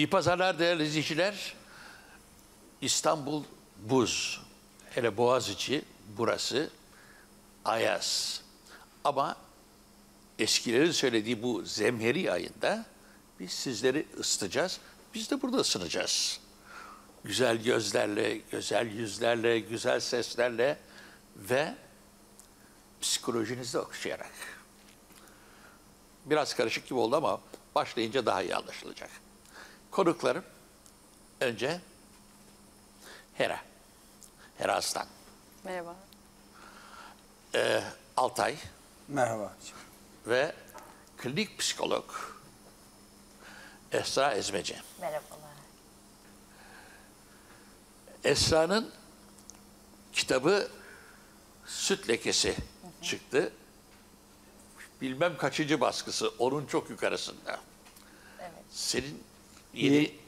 İyi pazarlar değerli izleyiciler. İstanbul buz. Hele Boğaziçi, burası ayaz. Ama eskilerin söylediği bu zemheri ayında biz sizleri ısıtacağız. Biz de burada ısınacağız. Güzel gözlerle, güzel yüzlerle, güzel seslerle ve psikolojinizi okşayarak. Biraz karışık gibi oldu ama başlayınca daha iyi anlaşılacak. Konuklarım, önce Hera. Hera Aslan. Merhaba. Altay. Merhaba. Ve klinik psikolog Esra Ezmeci. Merhabalar. Esra'nın kitabı Süt Lekesi çıktı. Bilmem kaçıncı baskısı, onun çok yukarısında. Evet. Senin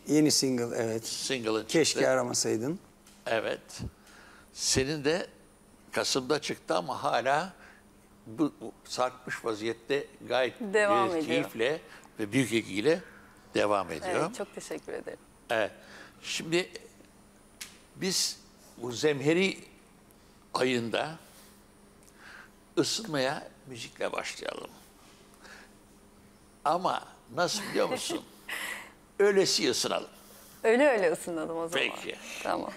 yeni single, evet. Single'ın çıktı. Keşke Aramasaydın. Evet. Senin de Kasım'da çıktı ama hala bu sarkmış vaziyette gayet keyifle ve büyük ilgiyle devam ediyor. Evet, çok teşekkür ederim. Evet. Şimdi biz bu zemheri ayında ısınmaya müzikle başlayalım. Ama nasıl biliyor musun? Öylesi ısınalım. Öyle ısınalım o zaman. Peki. Tamam.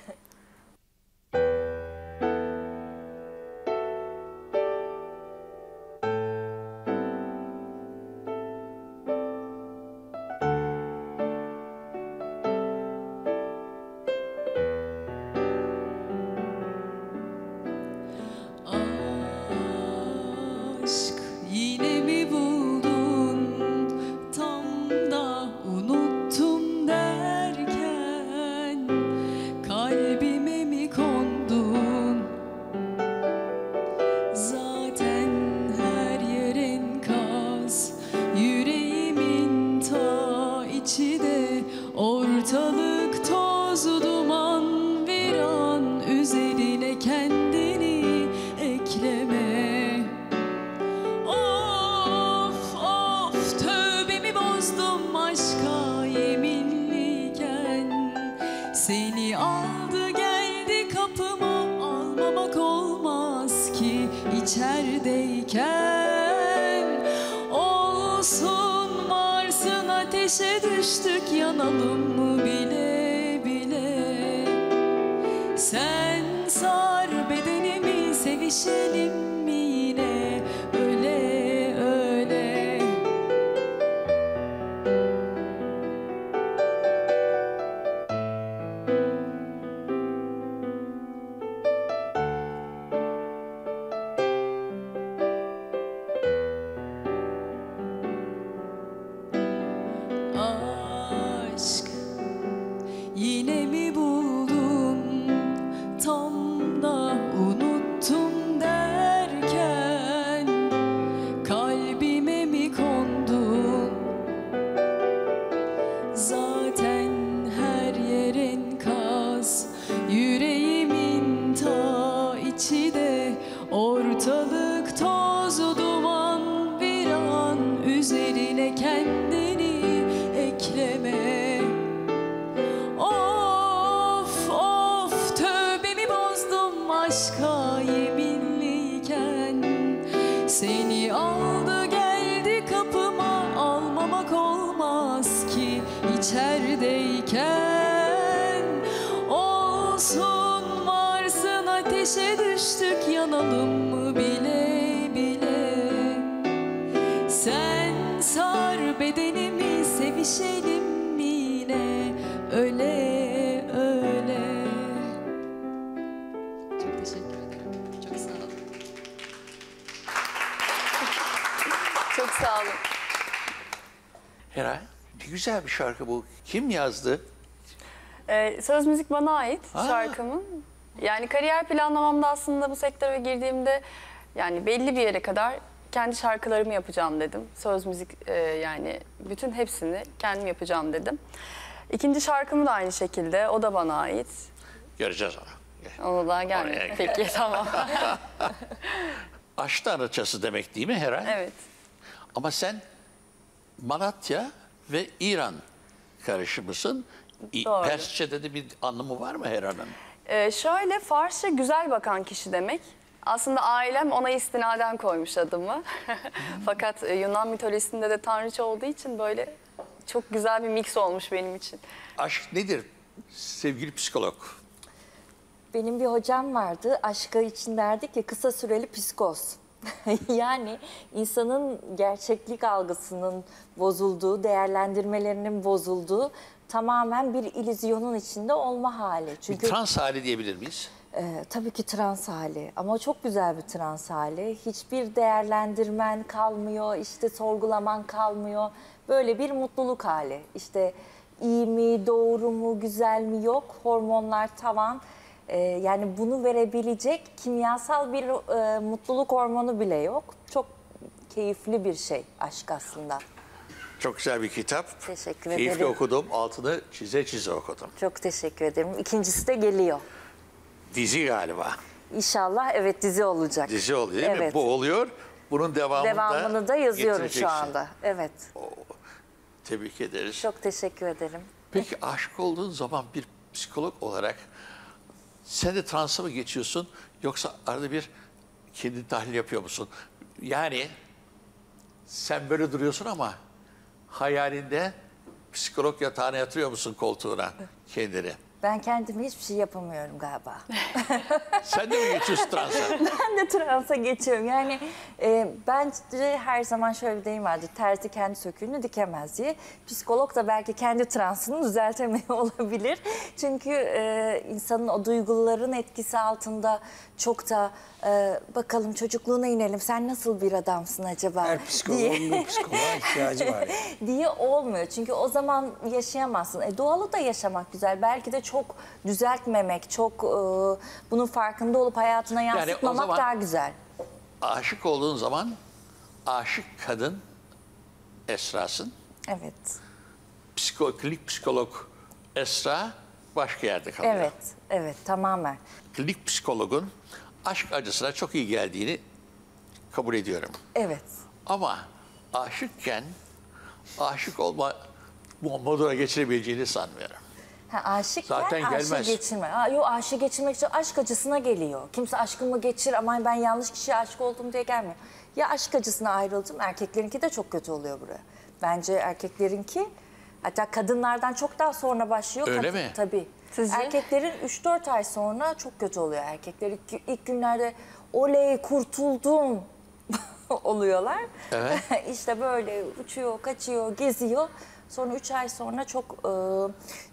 Güzel bir şarkı bu. Kim yazdı? Söz müzik bana ait şarkımın. Yani kariyer planlamamda aslında bu sektöre girdiğimde yani belli bir yere kadar kendi şarkılarımı yapacağım dedim. Söz müzik yani bütün hepsini kendim yapacağım dedim. İkinci şarkımı da aynı şekilde. O da bana ait. Göreceğiz onu. Onu daha gelmedi. Peki tamam. Aşk tanrıçası demek değil mi Hera? Evet. Ama sen Malatya ve İran karışımısın. Doğru. Persçe'de de bir anlamı var mı Hera'nın? Şöyle, Farsça güzel bakan kişi demek. Aslında ailem ona istinaden koymuş adımı. Fakat Yunan mitolojisinde de tanrıça olduğu için böyle çok güzel bir mix olmuş benim için. Aşk nedir sevgili psikolog? Benim bir hocam vardı. Aşka için derdik ya, kısa süreli psikoz. Yani insanın gerçeklik algısının bozulduğu, değerlendirmelerinin bozulduğu, tamamen bir illüzyonun içinde olma hali. Çünkü bir trans hali diyebilir miyiz? Tabii ki trans hali, ama çok güzel bir trans hali. Hiçbir değerlendirmen kalmıyor, işte sorgulaman kalmıyor. Böyle bir mutluluk hali. İşte iyi mi, doğru mu, güzel mi, yok. Hormonlar tavan. Yani bunu verebilecek kimyasal bir mutluluk hormonu bile yok. Çok keyifli bir şey aşk aslında. Çok güzel bir kitap. Teşekkür ederim. Keyifle okudum, altını çize çize okudum. Çok teşekkür ederim. İkincisi de geliyor. Dizi galiba. İnşallah, evet, dizi olacak. Dizi oluyor değil, evet, mi? Bu oluyor. Bunun devamını da yazıyorum şu anda. Evet. Oo, tebrik ederiz. Çok teşekkür ederim. Peki aşık olduğun zaman bir psikolog olarak sen de transa mı geçiyorsun, yoksa arada bir kendi tahlil yapıyor musun? Yani sen böyle duruyorsun ama hayalinde psikolog yatağına yatırıyor musun, koltuğuna kendini? Ben kendime hiçbir şey yapamıyorum galiba. Sen de mi geçiyorsun transa? Ben de transa geçiyorum. Yani bence her zaman şöyle bir deyim vardı. Terzi kendi söküğünü dikemez diye. Psikolog da belki kendi transını düzeltemiyor olabilir. Çünkü insanın o duyguların etkisi altında çok da bakalım çocukluğuna inelim. Sen nasıl bir adamsın acaba? Her psikoloğun bu psikoloğa ihtiyacı var. diye olmuyor. Çünkü o zaman yaşayamazsın. Doğalı da yaşamak güzel. Belki de çok düzeltmemek, çok bunun farkında olup hayatına yansıtmamak yani daha güzel. Aşık olduğun zaman aşık kadın Esra'sın. Evet. Klinik psikolog Esra başka yerde kalıyor. Evet, evet, tamamen. Klinik psikologun aşk acısına çok iyi geldiğini kabul ediyorum. Evet. Ama aşıkken aşık olma moduna geçirebileceğini sanmıyorum. Aşıkken aşkı geçirme. Yok, aşkı geçirmek için aşk acısına geliyor. Kimse aşkımı geçir, aman ben yanlış kişiye aşık oldum diye gelmiyor. Ya aşk acısına ayrıldım, erkeklerinki de çok kötü oluyor buraya. Bence erkeklerinki, hatta kadınlardan çok daha sonra başlıyor. Öyle mi? Tabii. Sizce? Erkeklerin 3-4 ay sonra çok kötü oluyor. Erkekler ilk günlerde oley kurtuldum oluyorlar. Evet. İşte böyle uçuyor, kaçıyor, geziyor. Sonra 3 ay sonra çok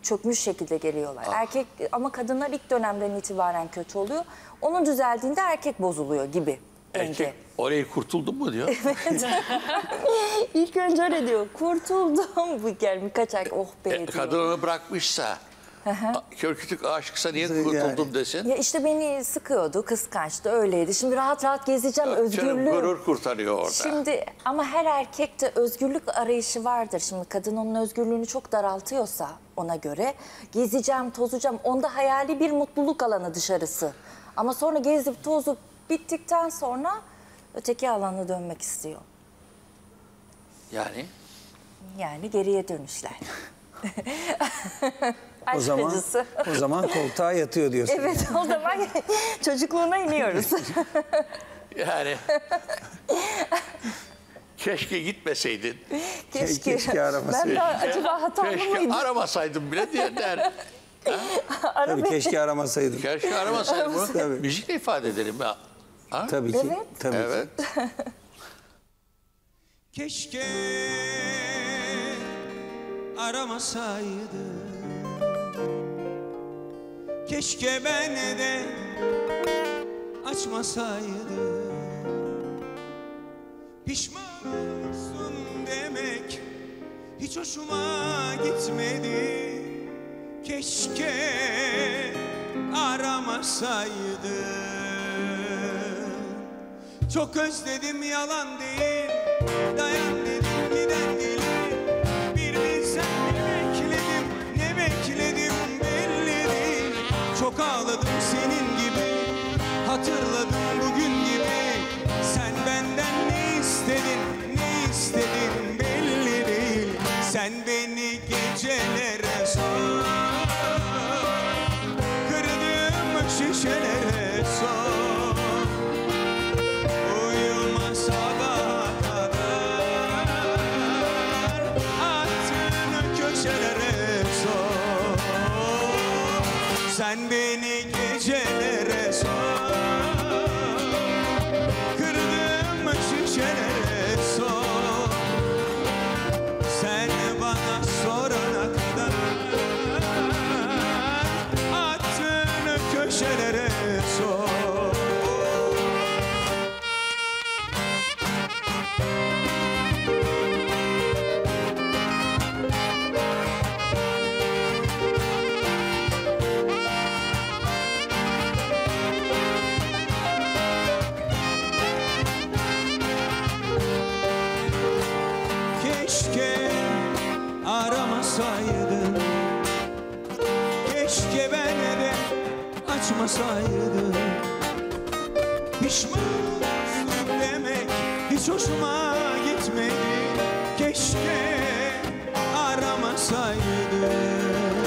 çökmüş şekilde geliyorlar. Ah. Erkek, ama kadınlar ilk dönemden itibaren kötü oluyor. Onun düzeldiğinde erkek bozuluyor gibi. Erkek orayı kurtuldum mu diyor. Evet. İlk önce öyle diyor. Kurtuldum. Bu yani birkaç ay oh be diyor. Kadın onu bırakmışsa, kör kütük aşıksa niye kurtuldum yani desin? Ya işte beni sıkıyordu, kıskançtı, öyleydi. Şimdi rahat rahat gezeceğim, özgürlüğüm. Gurur kurtarıyor orada. Şimdi ama her erkekte özgürlük arayışı vardır. Şimdi kadın onun özgürlüğünü çok daraltıyorsa ona göre gezeceğim, tozacağım. Onda hayali bir mutluluk alanı dışarısı. Ama sonra gezip tozup bittikten sonra öteki alana dönmek istiyor. Yani? Yani geriye dönüşler. O zaman koltuğa yatıyor diyorsun. Evet, o zaman çocukluğuna iniyoruz. Yani keşke gitmeseydin. Keşke aramasaydın. Ben de acaba hatalı mıydım? Keşke aramasaydın bile diye der. Tabii, keşke aramasaydım. Keşke aramasaydım. Bunu müzikle ifade edelim. Ha? Tabii ki. Evet. Tabii, evet. Ki. Keşke aramasaydım. Keşke ben de açmasaydım. Pişman olursun demek hiç hoşuma gitmedi. Keşke aramasaydın. Çok özledim, yalan değil, dayan dedim, giden dilim. Bir bilsen ne bekledim, ne bekledim belli değil. Çok ağladım senin gibi, hatırladım bugün gibi. Sen benden ne istedin, ne istedin belli değil. Sen beni gecele şişelere sor. Uyumasa kadar attığını köşelere sor. Sen beni gecelere sor. Kırdığım şişelere sor. Sen bana sorana kadar attığını köşelere sor. Keşke aramasaydın, keşke ben de açmasaydım. Pişmanım demek hiç hoşuma gitmedi. Keşke aramasaydım.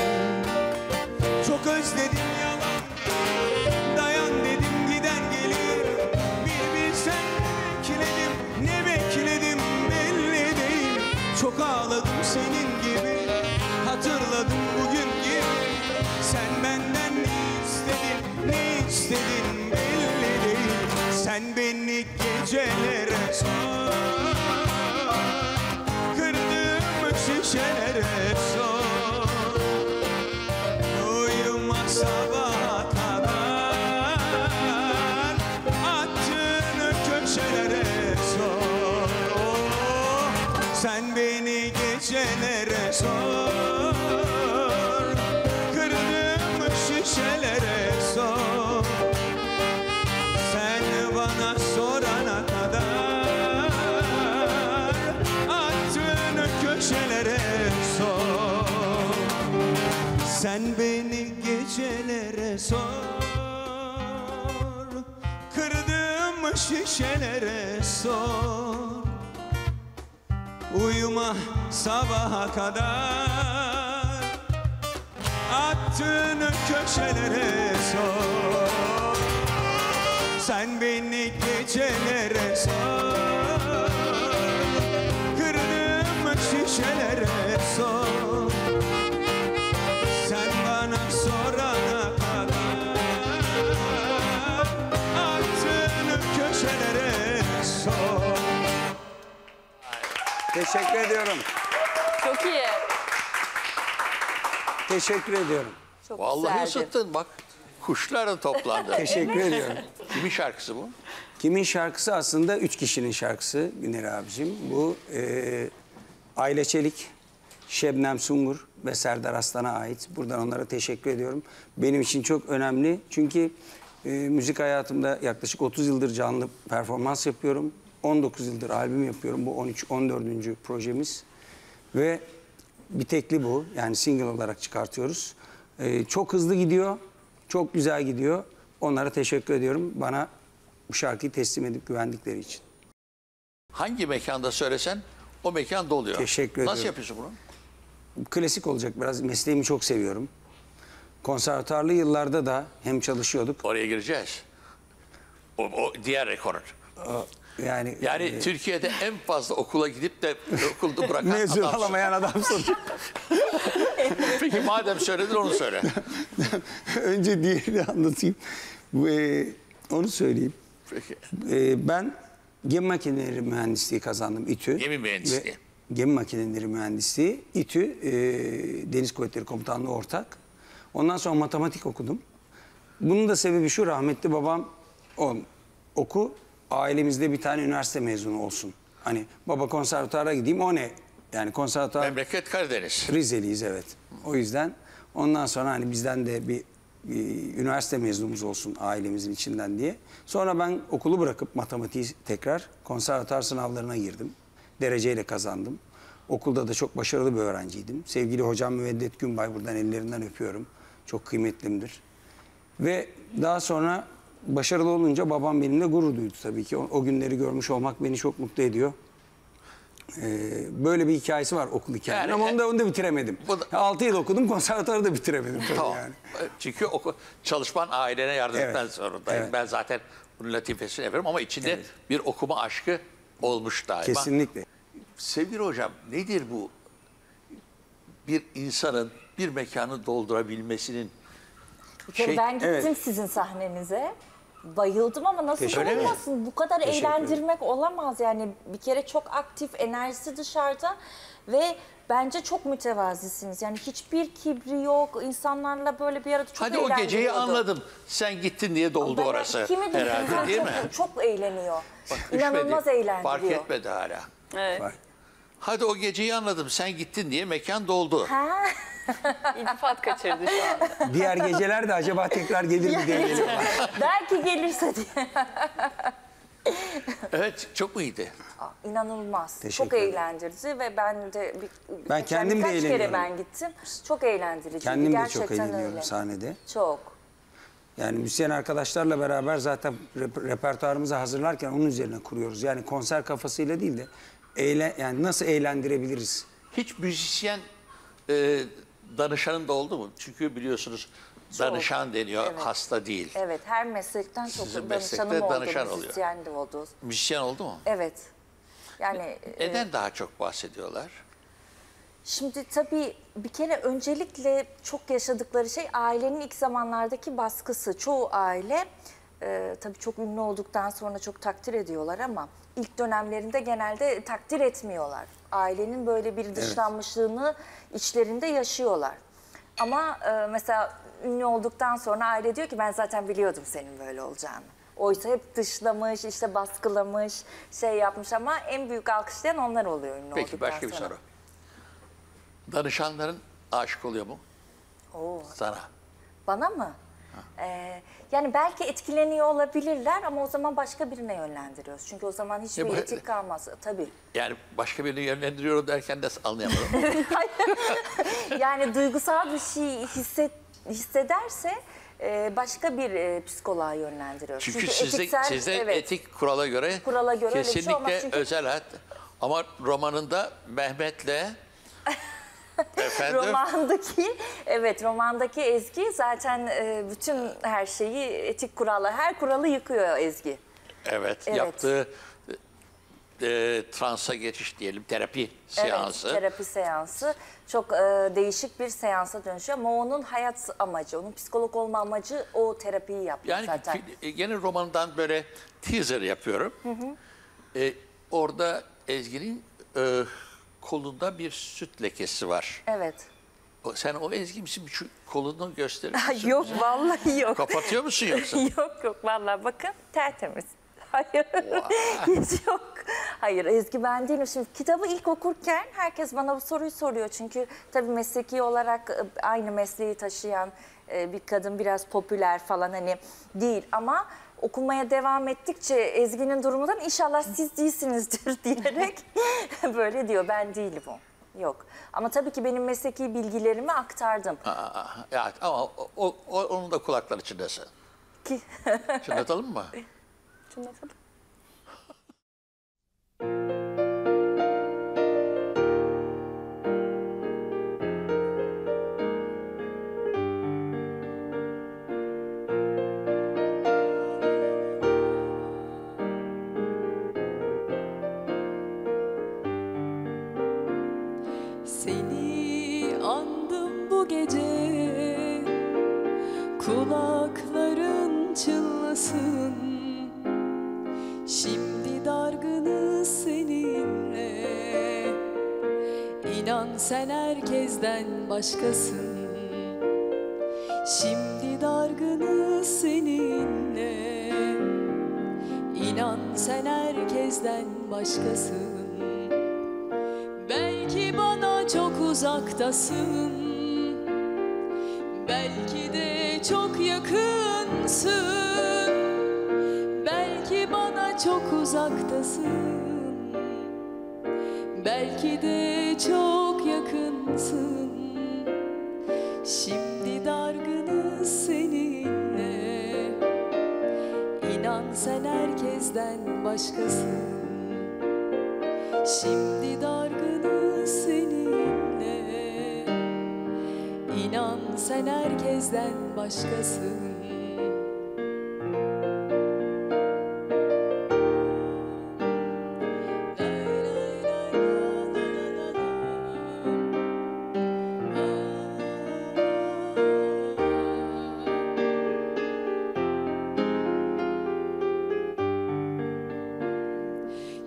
Çok özledim yalan, dayan dedim giden gelir. Bir bilsen ne bekledim belli değil. Çok ağladım senin gibi, hatırladım bugün gibi. Sen benden ne istedin belli değil. Sen beni gecelere sor. Kırdığım şişelere sor. Uyuma sabaha kadar attığını köşelere sor. Sen beni gecelere sor. Kırdığım şişelere sor. Sen bana sorana kadar attığını köşelere sor. Sen beni gecelere sor. Kırdığım şişelere sor. Uyuma sabaha kadar attığını köşelere sor. Sen beni gecelere sor. Kırdığım şişelere sor. Sen bana sorana kadar attığını köşelere sor. Teşekkür ediyorum. Çok iyi. Teşekkür ediyorum. Çok vallahi ısıttın bak. Kuşlar da toplandı. Teşekkür ediyorum. Kimin şarkısı bu? Kimin şarkısı aslında 3 kişinin şarkısı Güner abicim. Bu Ayla Çelik, Şebnem Sungur ve Serdar Aslan'a ait. Buradan onlara teşekkür ediyorum. Benim için çok önemli. Çünkü müzik hayatımda yaklaşık 30 yıldır canlı performans yapıyorum. 19 yıldır albüm yapıyorum. Bu 13-14. projemiz. Ve bir tekli bu. Yani single olarak çıkartıyoruz. Çok hızlı gidiyor. Çok güzel gidiyor. Onlara teşekkür ediyorum. Bana bu şarkıyı teslim edip güvendikleri için. Hangi mekanda söylesen o mekan doluyor. Teşekkür ediyorum. Nasıl yapıyorsun bunu? Klasik olacak biraz. Mesleğimi çok seviyorum. Konservatuarlı yıllarda da hem çalışıyorduk. Oraya gireceğiz. O diğer rekor. Yani Türkiye'de en fazla okula gidip de okulda bırakan mezun alamayan adamsın. Peki madem söyledin onu söyle. Önce diğerini anlatayım. Onu söyleyeyim. Peki. Ben gemi makineleri mühendisliği kazandım İTÜ. Gemi mühendisliği. Gemi makineleri mühendisliği İTÜ Deniz Kuvvetleri Komutanlığı ortak. Ondan sonra matematik okudum. Bunun da sebebi şu, rahmetli babam ailemizde bir tane üniversite mezunu olsun. Hani baba konservatuara gideyim, o ne? Yani konservatuar... Memleket Karadeniz. Rizeliyiz, evet. O yüzden ondan sonra hani bizden de bir üniversite mezunumuz olsun ailemizin içinden diye. Sonra ben okulu bırakıp matematiği tekrar konservatuar sınavlarına girdim. Dereceyle kazandım. Okulda da çok başarılı bir öğrenciydim. Sevgili hocam Müveldet Günbay, buradan ellerinden öpüyorum. Çok kıymetlimdir. Ve daha sonra... Başarılı olunca babam benimle gurur duydu tabii ki. O günleri görmüş olmak beni çok mutlu ediyor. Böyle bir hikayesi var okul hikayesi. Yani, ama onu da bitiremedim. Da, 6 yıl okudum, konservatuarı da bitiremedim. Tamam. Yani. Çünkü çalışman ailene yardım etmen zorundayım. Evet. Ben zaten bunun latifesini veriyorum ama içinde bir okuma aşkı olmuş daima. Kesinlikle. Sevgili hocam, nedir bu? Bir insanın bir mekanı doldurabilmesinin şey... Ben gittim sizin sahnenize. Bayıldım ama nasıl olmasın? Bu kadar eğlendirmek olamaz yani. Bir kere çok aktif, enerjisi dışarıda ve bence çok mütevazisiniz. Yani hiçbir kibri yok. İnsanlarla böyle bir arada çok eğlendiriyordu. Hadi o geceyi anladım. Sen gittin diye doldu orası. Kimi herhalde, değil mi? Çok eğleniyor. Bak, İnanılmaz eğlendiriyor. Fark etmedi hala. Evet. Hadi o geceyi anladım. Sen gittin diye mekan doldu. Ha. İltifat kaçırdı şu anda. Diğer geceler de acaba tekrar gelir mi diye. Belki gelirse diye. Evet, çok iyiydi. İnanılmaz. Çok eğlendirdi ve ben de birkaç kere ben gittim. Çok eğlendiriciydi. Kendim de çok eğleniyorum sahnede. Çok. Yani müzisyen arkadaşlarla beraber zaten repertuarımızı hazırlarken onun üzerine kuruyoruz. Yani konser kafasıyla değil de yani nasıl eğlendirebiliriz? Hiç müzisyen danışanın da oldu mu? Çünkü biliyorsunuz danışan deniyor, hasta değil. Evet, her meslekten çok danışanım oldu, müzisyen de oldu. Müzisyen oldu mu? Evet. Yani neden daha çok bahsediyorlar? Şimdi tabii bir kere öncelikle çok yaşadıkları şey ailenin ilk zamanlardaki baskısı. Çoğu aile tabii çok ünlü olduktan sonra çok takdir ediyorlar ama ilk dönemlerinde genelde takdir etmiyorlar. Ailenin böyle bir dışlanmışlığını içlerinde yaşıyorlar. Ama mesela ünlü olduktan sonra aile diyor ki ben zaten biliyordum senin böyle olacağını. Oysa hep dışlamış, işte baskılamış, şey yapmış ama en büyük alkışlayan onlar oluyor ünlü olduktan sonra. Peki, başka bir soru. Danışanların aşık oluyor mu? Oo. Sana. Bana mı? Yani belki etkileniyor olabilirler ama o zaman başka birine yönlendiriyoruz. Çünkü o zaman hiçbir etik kalmaz. Tabii. Yani başka birine yönlendiriyorum derken de anlayamadım. Yani duygusal bir şey hissederse başka bir psikoloğa yönlendiriyoruz. Çünkü sizde etik kurala göre kesinlikle özel hayat. Ama romanında Mehmet'le... Efendim? Romandaki Ezgi zaten bütün her şeyi, etik kurala, her kuralı yıkıyor Ezgi. Evet. Yaptığı transa geçiş diyelim, terapi seansı. Evet, terapi seansı. Çok değişik bir seansa dönüşüyor ama onun hayat amacı, onun psikolog olma amacı o terapiyi yapıyor yani zaten. Yani yeni romandan böyle teaser yapıyorum. Hı hı. Orada Ezgi'nin... kolunda bir süt lekesi var. Evet. Sen o Ezgi misin? Şu kolunu gösteriyor musun? Yok vallahi yok. Kapatıyor musun yoksa? Yok vallahi bakın tertemiz. Hayır. Hiç yok. Hayır, Ezgi ben değilim. Şimdi kitabı ilk okurken herkes bana bu soruyu soruyor. Çünkü tabii mesleki olarak aynı mesleği taşıyan bir kadın biraz popüler falan hani değil ama okumaya devam ettikçe Ezgi'nin durumundan inşallah siz değilsinizdir diyerek böyle diyor. Ben değilim o. Yok. Ama tabii ki benim mesleki bilgilerimi aktardım. Evet ama onun da kulakları çınlasın. Çınlatalım mı? Çınlatalım. Sen herkesten başkasın. Şimdi dargınız seninle. İnan sen herkesten başkasın. Belki bana çok uzaktasın. Belki de çok yakınsın. Belki bana çok uzaktasın. Belki de çok yakınsın. Şimdi dargınız seninle. İnan sen herkesten başkasın. Şimdi dargını seninle. İnan sen herkesten başkasın.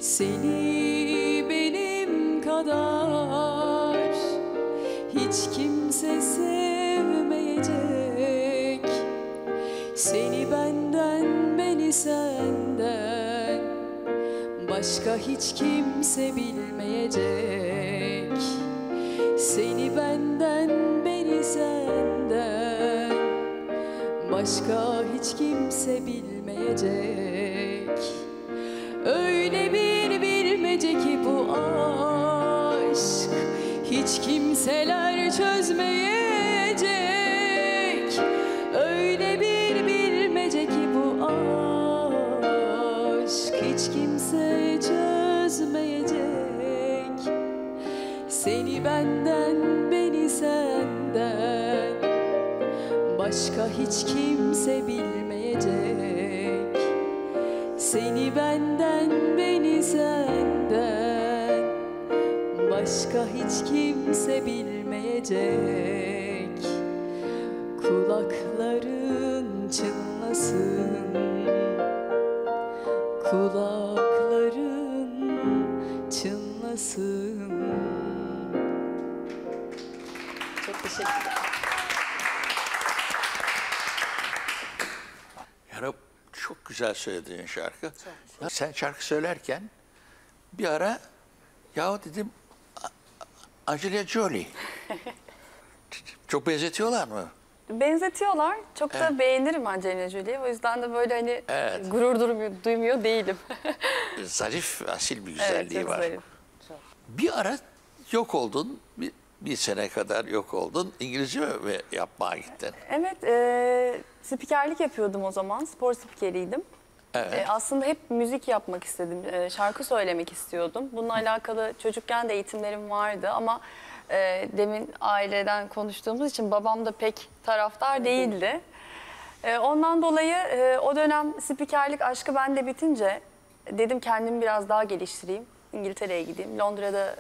Seni benim kadar hiç kimse sevmeyecek. Seni benden, beni senden başka hiç kimse bilmeyecek. Seni benden, beni senden başka hiç kimse bilmeyecek. Öyle bir bilmece ki bu aşk hiç kimseler çözmeyecek. Öyle bir bilmece ki bu aşk hiç kimse çözmeyecek. Seni benden, beni senden başka hiç kimse bilmeyecek. Seni benden, beni senden başka hiç kimse bilmeyecek. Kulakların çınlasın, kulakların çınlasın. Çok teşekkürler. Çok güzel söylediğin şarkı. Çok. Sen şarkı söylerken bir ara yahu dedim Angelina Jolie. Çok benzetiyorlar mı? Benzetiyorlar. Çok evet. Da beğenirim Angelina Jolie'yi. O yüzden de böyle hani evet. Gurur duymuyor değilim. Zarif, asil bir güzelliği evet, var. Zarif. Çok. Bir ara yok oldun. Bir sene kadar yok oldun. İngilizce mi yapmaya gittin? Evet, spikerlik yapıyordum o zaman. Spor spikeriydim. Evet. Aslında hep müzik yapmak istedim. Şarkı söylemek istiyordum. Bununla alakalı çocukken de eğitimlerim vardı ama demin aileden konuştuğumuz için babam da pek taraftar değildi. Ondan dolayı o dönem spikerlik aşkı bende bitince dedim kendimi biraz daha geliştireyim. İngiltere'ye gideyim. Londra'da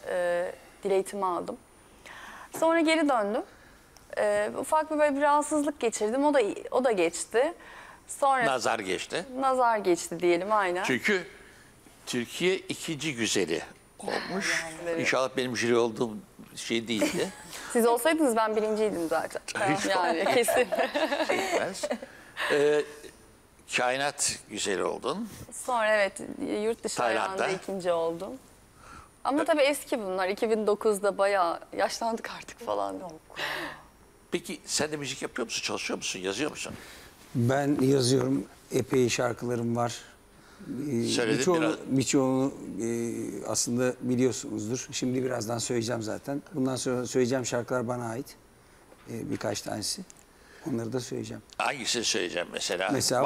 dil eğitimi aldım. Sonra geri döndüm. Ufak bir böyle bir rahatsızlık geçirdim. O da geçti. Sonra nazar geçti. Nazar geçti diyelim aynen. Çünkü Türkiye ikinci güzeli olmuş. Yani, İnşallah benim jüri olduğum şey değildi. Siz olsaydınız ben birinciydim zaten. Yani kesin. Kainat güzeli oldun. Sonra evet yurt dışı Tayland'da ikinci oldum. Ama tabii eski bunlar. 2009'da bayağı yaşlandık artık falan. Peki sen de müzik yapıyor musun? Çalışıyor musun? Yazıyor musun? Ben yazıyorum. Epey şarkılarım var. Birçoğunu aslında biliyorsunuzdur. Şimdi birazdan söyleyeceğim zaten. Bundan sonra söyleyeceğim şarkılar bana ait. Birkaç tanesi. Onları da söyleyeceğim. Hangisini söyleyeceğim mesela? Mesela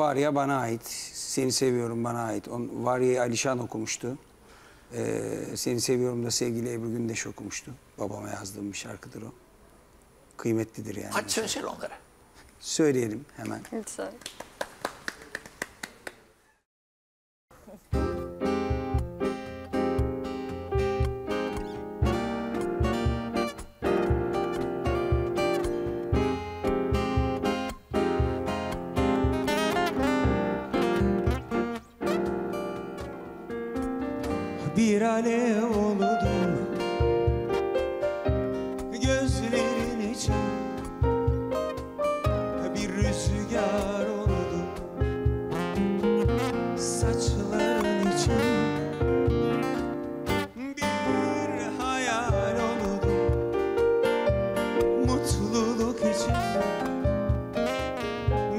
Var ya bana ait. Seni Seviyorum bana ait. Var ya Alişan okumuştu. Seni Seviyorum da sevgili Ebru Gündeş okumuştu. Babama yazdığım bir şarkıdır o. Kıymetlidir yani. Hadi söyle onlara. Söyleyelim hemen. Lütfen. Bir alev oldum gözlerin için, bir rüzgar oldum saçların için, bir hayal oldum mutluluk için,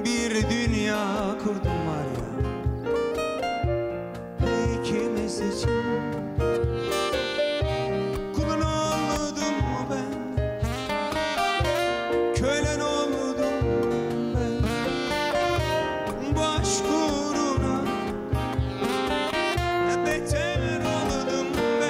bir dünya kurdum var ya ikimiz için. Aşk uğruna beter oldum ben.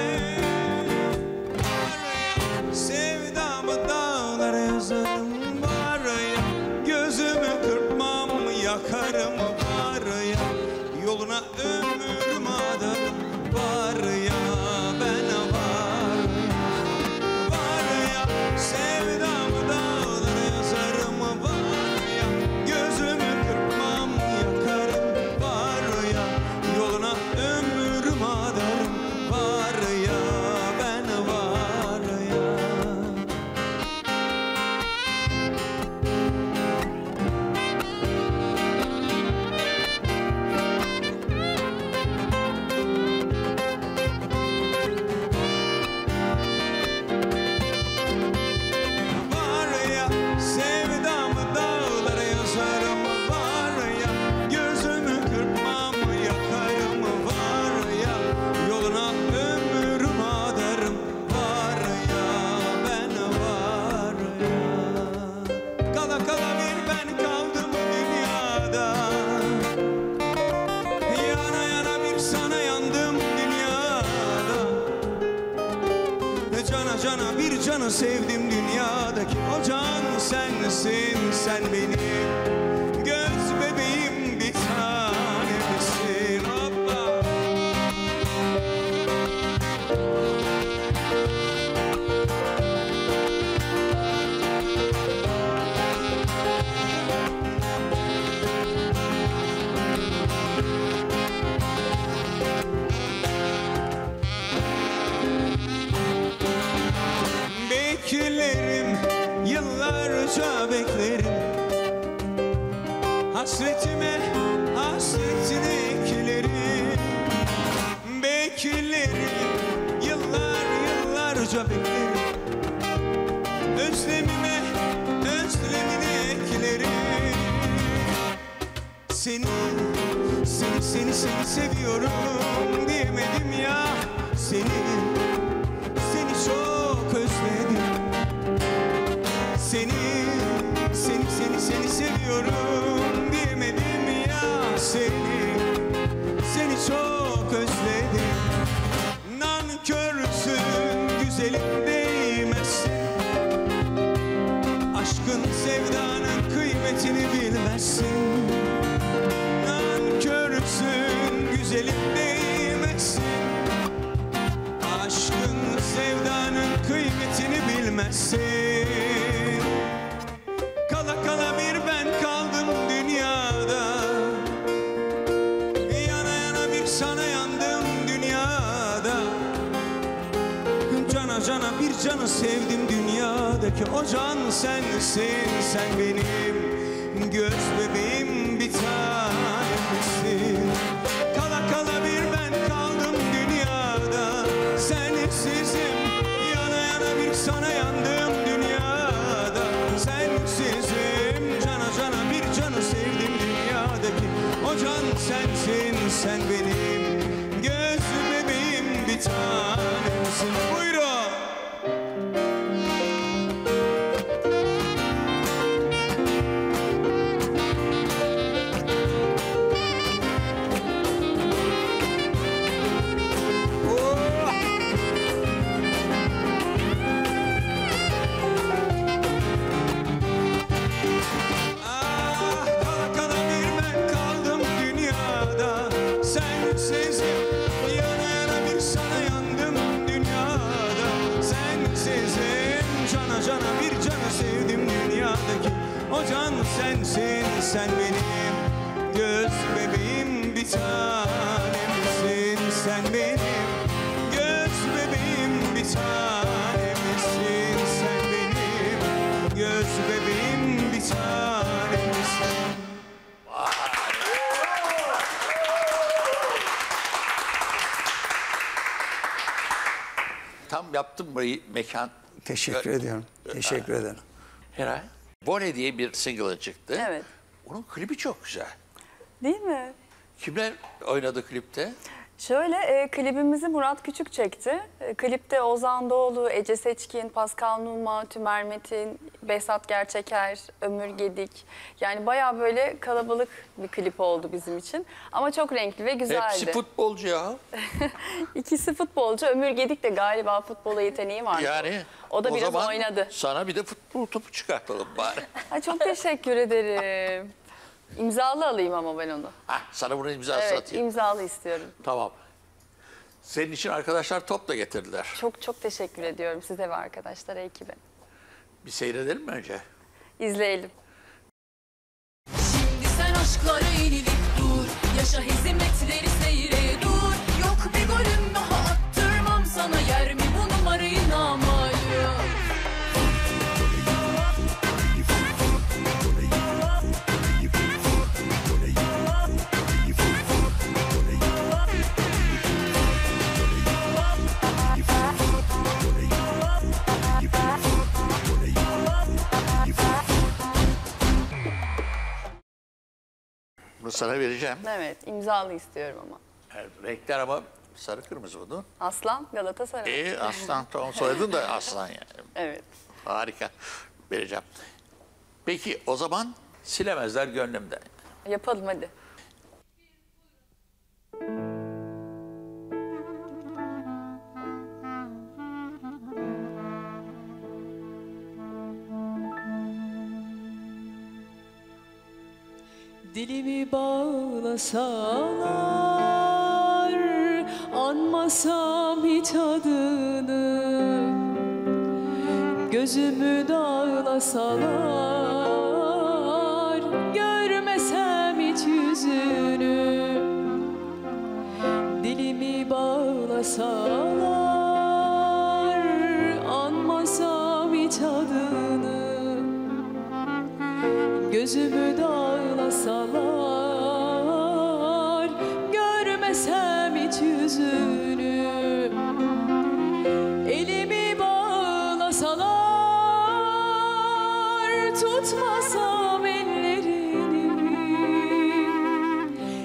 canı sevdim dünyadaki o can sensin, sen benim göz bebeğim bir tane misin abla? Beklerim, yıllarca beklerim, hasretime hasretini eklerim. Beklerim, yıllarca beklerim, özlemime özlemini eklerim. Seni seviyorum diyemedim ya, seni çok özledim. Seni seviyorum diyemedim ya, seni çok özledim. Nankörsün güzelim, değmezsin, aşkın sevdanın kıymetini bilmezsin. Nankörsün güzelim, değmezsin, aşkın sevdanın kıymetini bilmezsin. Canı sevdim dünyadaki o can sensin, sen benim göz bebeğim bir tanesin. Kala bir ben kaldım dünyada, sensizim, yana bir sana yandım dünyada, sensizim. Cana bir canı sevdim dünyadaki o can sensin, sen benim göz bebeğim bir tanesin. Buyurun. Sensin, sen benim göz bebeğim bir tanemsin, sen benim göz bebeğim bir tanemsin, sen benim göz bebeğim bir tanemsin. Tam yaptım burayı mekan. Teşekkür ediyorum. Teşekkür ederim. Hera, Vole diye bir single çıktı. Evet. Onun klibi çok güzel. Değil mi? Kimler oynadı klipte? Şöyle, klibimizi Murat Küçük çekti. Klipte Ozan Doğulu, Ece Seçkin, Pascal Numa, Tümer Metin, Behzat Gerçeker, Ömür Gedik. Yani bayağı böyle kalabalık bir klip oldu bizim için. Ama çok renkli ve güzeldi. Hepsi futbolcu ya. İkisi futbolcu. Ömür Gedik de galiba futbola yeteneği vardı. Yani o da biraz oynadı. Sana bir de futbol topu çıkartalım bari. Ha, çok teşekkür ederim. İmzalı alayım ama ben onu. Ha, sana bunu imzalı satayım. Evet, imzalı istiyorum. Tamam. Senin için arkadaşlar top da getirdiler. Çok teşekkür ediyorum size ve arkadaşlara, ekibe. Bir seyredelim mi önce? İzleyelim. Şimdi sen aşklara yenilip dur, yaşa hizmetleri seyre dur. Yok bir golüm daha attırmam sana, yer mi bu numarayı namalıyor? Bunu sana vereceğim. Evet, imzalı istiyorum ama. Evet, renkler ama sarı kırmızı bunu. Aslan, Galatasaray. Aslan, tamam, soyadın da aslan yani. Evet. Harika, vereceğim. Peki o zaman silemezler gönlümden. Yapalım hadi. Dilimi bağlasalar, anmasam hiç adını. Gözümü dağlasalar, görmesem hiç yüzünü. Dilimi bağlasalar, anmasam hiç adını. Gözümü dağlasalar, görmesem hiç yüzünü. Elimi bağlasalar, tutmasam ellerini.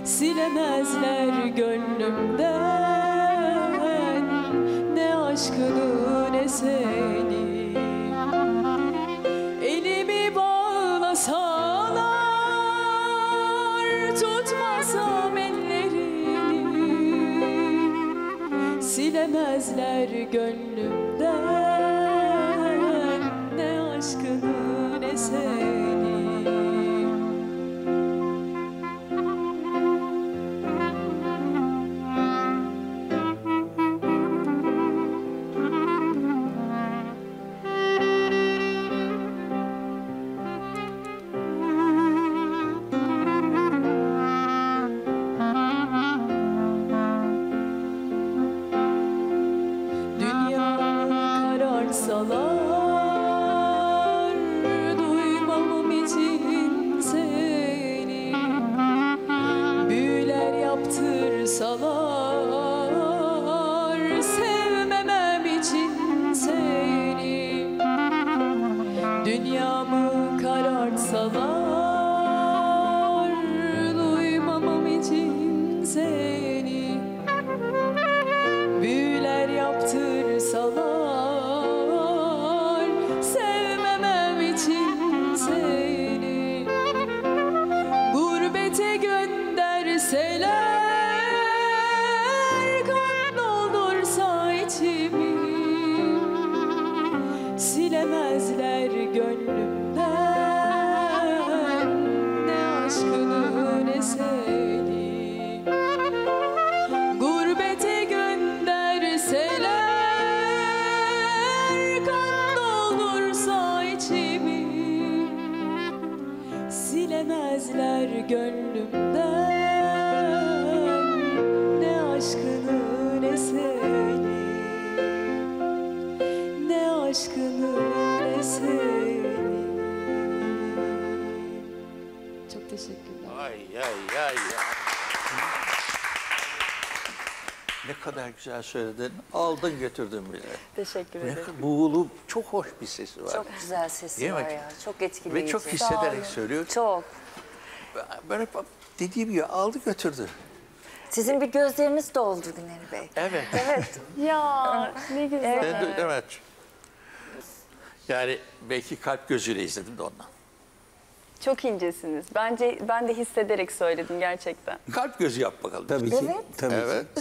Silemezler gönlümden ne aşkını ne seni. Silemezler gönlümden ne aşkını ne seni. Güzel söyledin, aldın götürdün bile. Teşeğekkür ederim. Buğulu çok hoş bir sesi var. Çok güzel sesi değil var mi? Ya, çok etkileyici. Ve çok hissederek söylüyor. Çok. Böyle dediğim gibi aldı götürdü. Sizin bir gözleriniz doldu Güner Bey. Evet. Evet. Ya ne güzel. Evet. Evet. Yani belki kalp gözüyle izledim de ondan. Çok incesiniz. Bence ben de hissederek söyledim gerçekten. Kalp gözü yap bakalım. Tabii ki. Evet. Tabii evet. Ki.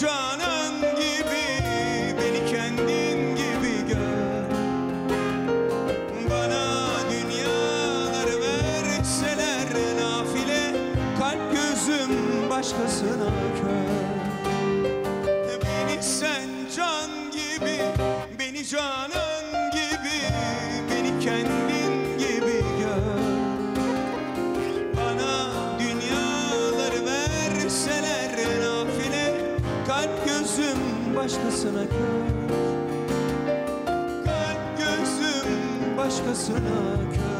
Canan gibi, beni kendin gibi gör. canan gibi, beni kendin gibi gör. Bana dünyaları verseler nafile, kalp gözüm başkasına kör. Kalp gözüm başkasına kör.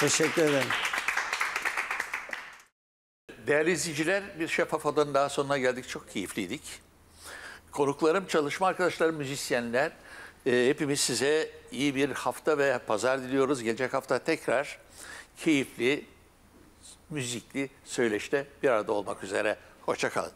Teşekkür ederim. Değerli izleyiciler, bir şeffaf odanın daha sonuna geldik. Çok keyifliydik. Konuklarım, çalışma arkadaşlarım, müzisyenler, hepimiz size iyi bir hafta ve pazar diliyoruz. Gelecek hafta tekrar keyifli, müzikli söyleşte bir arada olmak üzere. Hoşça kalın.